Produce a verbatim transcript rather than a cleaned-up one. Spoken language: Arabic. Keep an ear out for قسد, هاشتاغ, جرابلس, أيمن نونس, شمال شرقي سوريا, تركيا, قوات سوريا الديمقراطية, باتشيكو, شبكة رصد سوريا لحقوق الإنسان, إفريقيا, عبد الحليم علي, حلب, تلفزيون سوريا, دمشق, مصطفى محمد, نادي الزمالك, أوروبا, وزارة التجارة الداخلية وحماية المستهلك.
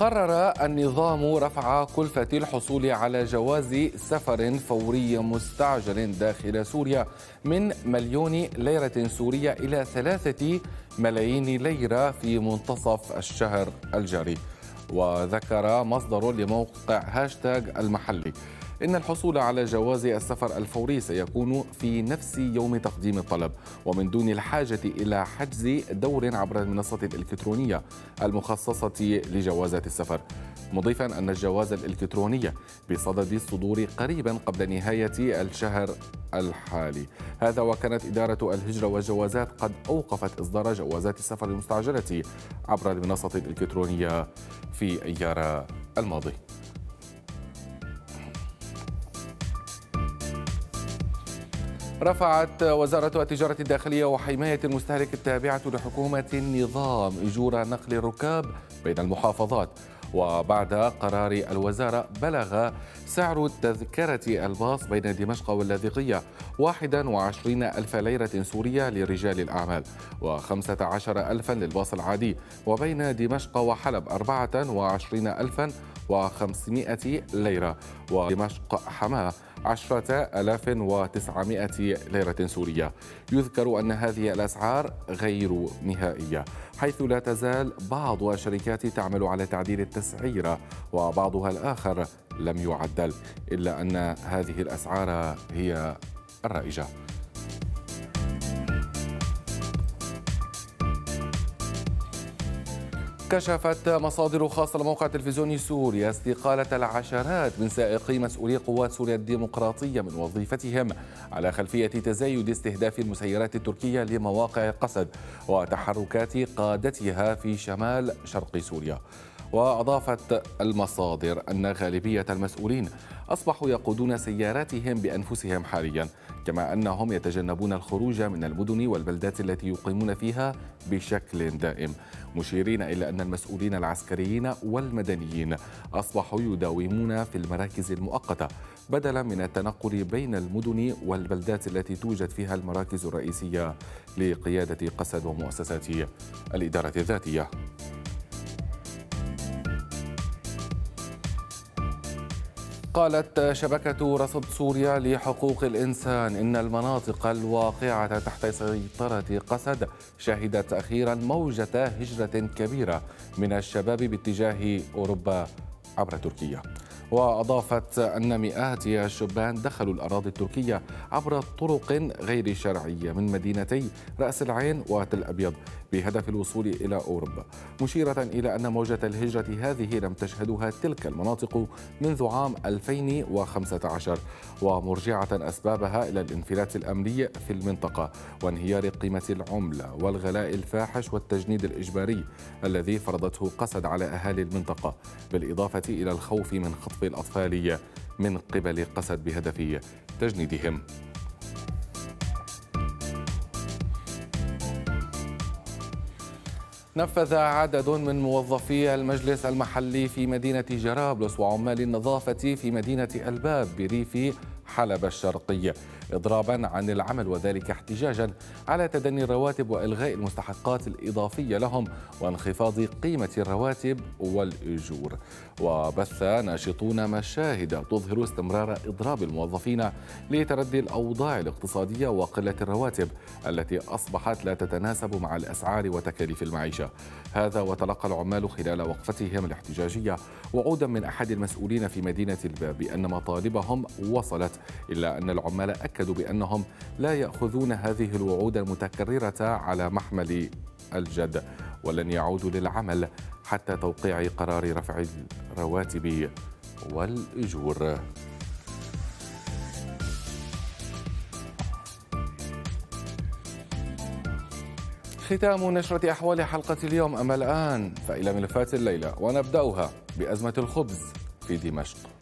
قرر النظام رفع كلفة الحصول على جواز سفر فوري مستعجل داخل سوريا من مليون ليرة سورية إلى ثلاثة ملايين ليرة في منتصف الشهر الجاري. وذكر مصدر لموقع هاشتاغ المحلي إن الحصول على جواز السفر الفوري سيكون في نفس يوم تقديم الطلب، ومن دون الحاجة إلى حجز دور عبر المنصة الإلكترونية المخصصة لجوازات السفر، مضيفا أن الجواز الإلكتروني بصدد الصدور قريبا قبل نهاية الشهر الحالي. هذا وكانت إدارة الهجرة والجوازات قد أوقفت إصدار جوازات السفر المستعجلة عبر المنصة الإلكترونية في أيار الماضي. رفعت وزارة التجارة الداخلية وحماية المستهلك التابعة لحكومة النظام أجور نقل الركاب بين المحافظات، وبعد قرار الوزارة بلغ سعر تذكرة الباص بين دمشق واللاذقية واحد وعشرين ألف ليرة سورية لرجال الأعمال، وخمسة عشر ألفا للباص العادي، وبين دمشق وحلب أربعة وعشرين ألفا وخمسمائة ليرة، ودمشق حماة عشرة آلاف وتسعمائة ليرة سورية. يذكر أن هذه الأسعار غير نهائية، حيث لا تزال بعض الشركات تعمل على تعديل التسعيرة وبعضها الآخر لم يعدل، إلا أن هذه الأسعار هي الرائجة. كشفت مصادر خاصة لموقع تلفزيون سوريا استقالة العشرات من سائقي مسؤولي قوات سوريا الديمقراطية من وظيفتهم على خلفية تزايد استهداف المسيرات التركية لمواقع قسد وتحركات قادتها في شمال شرق سوريا. وأضافت المصادر أن غالبية المسؤولين أصبحوا يقودون سياراتهم بأنفسهم حاليا، كما أنهم يتجنبون الخروج من المدن والبلدات التي يقيمون فيها بشكل دائم، مشيرين إلى أن المسؤولين العسكريين والمدنيين أصبحوا يداومون في المراكز المؤقتة بدلا من التنقل بين المدن والبلدات التي توجد فيها المراكز الرئيسية لقيادة قسد ومؤسسات الإدارة الذاتية. قالت شبكة رصد سوريا لحقوق الإنسان إن المناطق الواقعة تحت سيطرة قسد شهدت أخيرا موجة هجرة كبيرة من الشباب باتجاه أوروبا عبر تركيا. وأضافت أن مئات الشبان دخلوا الأراضي التركية عبر طرق غير شرعية من مدينتي رأس العين وتل أبيض بهدف الوصول إلى أوروبا، مشيرة إلى أن موجة الهجرة هذه لم تشهدها تلك المناطق منذ عام ألفين وخمسة عشر، ومرجعة أسبابها إلى الانفلات الأمني في المنطقة وانهيار قيمة العملة والغلاء الفاحش والتجنيد الإجباري الذي فرضته قسد على أهالي المنطقة، بالإضافة إلى الخوف من خطف الأطفال من قبل قسد بهدف تجنيدهم. نفذ عدد من موظفي المجلس المحلي في مدينة جرابلس وعمال النظافة في مدينة الباب بريف حلب الشرقية إضرابا عن العمل، وذلك احتجاجا على تدني الرواتب وإلغاء المستحقات الإضافية لهم وانخفاض قيمة الرواتب والأجور. وبث ناشطون مشاهد تظهر استمرار إضراب الموظفين لتردي الأوضاع الاقتصادية وقلة الرواتب التي أصبحت لا تتناسب مع الأسعار وتكاليف المعيشة. هذا وتلقى العمال خلال وقفتهم الاحتجاجية وعودا من أحد المسؤولين في مدينة الباب بأن مطالبهم وصلت، إلا أن العمال أكدوا بأنهم لا يأخذون هذه الوعود المتكررة على محمل الجد، ولن يعودوا للعمل حتى توقيع قرار رفع الرواتب والأجور. ختام نشرة أحوال حلقة اليوم، أما الآن فإلى ملفات الليلة، ونبدأها بأزمة الخبز في دمشق.